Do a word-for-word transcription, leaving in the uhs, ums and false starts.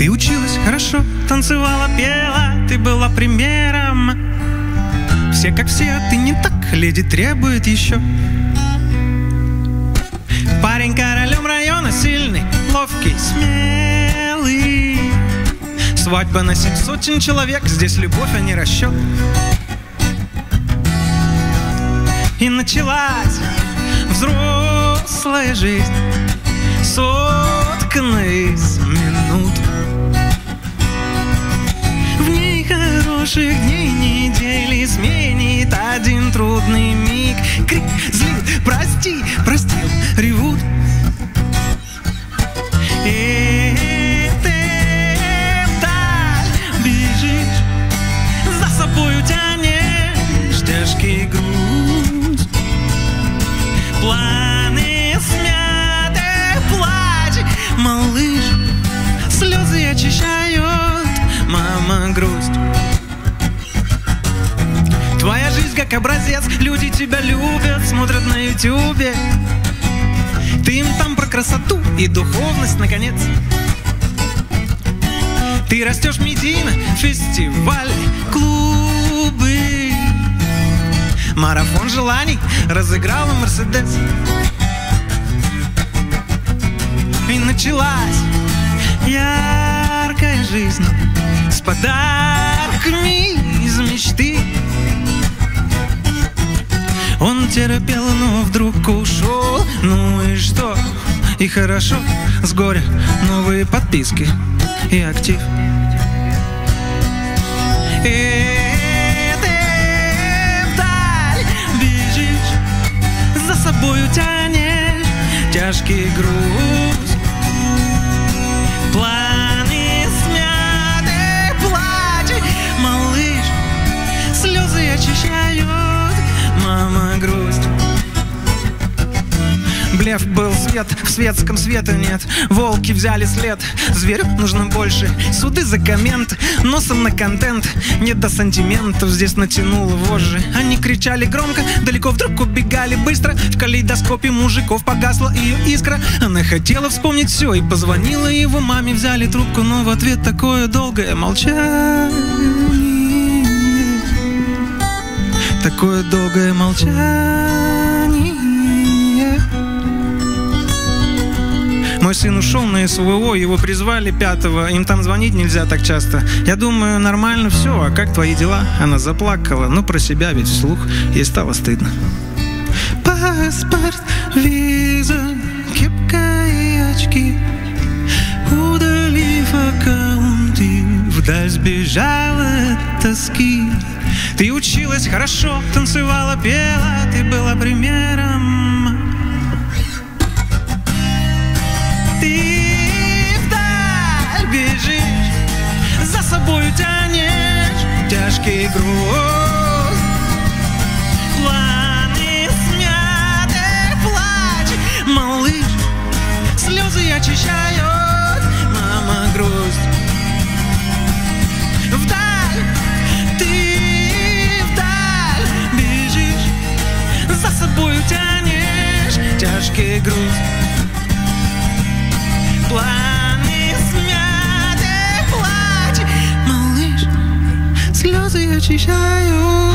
Ты училась хорошо, танцевала, пела, ты была примером. Все как все, а ты не так, леди требует еще. Парень королем района, сильный, ловкий, смелый. Свадьба на семь сотен человек, здесь любовь, а не расчет. И началась взрослая жизнь, соткана из минут. В ней хороших дней, недели сменит один трудный миг. Крик злит, прости, простил, ревут. И ты вдаль бежишь, за собою тянешь тяжкий груз. Планы смяты, плачь, малыш. Слезы очищают, мама, грусть. Твоя жизнь как образец, люди тебя любят, смотрят на ютубе. Ты им там про красоту и духовность, наконец. Ты растешь, медийно, фестиваль, клубы. Марафон желаний разыграла Мерседес. И началась яркая жизнь с подарками из мечты. Он терпел, но вдруг ушел. Ну и что? И хорошо, с горя новые подписки и актив. И собою тянешь тяжкий груз. Планы смяты, плачь, малыш. Слезы очищают, мама, грусть. Блеф был свет, в светском света нет. Волки взяли след, зверю нужно больше. Суды за коммент, носом на контент. Нет до сантиментов, здесь натянуло вожжи. Они кричали громко, далеко вдруг убегали быстро. В калейдоскопе мужиков погасла ее искра. Она хотела вспомнить все и позвонила его маме. Взяли трубку, но в ответ такое долгое молчание. Такое долгое молчание. Мой сын ушел на СВО, его призвали пятого, им там звонить нельзя так часто. Я думаю, нормально все, а как твои дела? Она заплакала, но про себя ведь вслух, ей стало стыдно. Паспорт, виза, кепка и очки. Удалив аккаунт, ты вдаль сбежала от тоски. Ты училась хорошо, танцевала, пела, ты была примером. Тянешь тяжкий груз. Планы смяты, плачь, малыш. Слезы очищают, мама, грусть. Вдаль, ты вдаль бежишь, за собою тянешь тяжкий груз. Планы смяты, слезы очищают.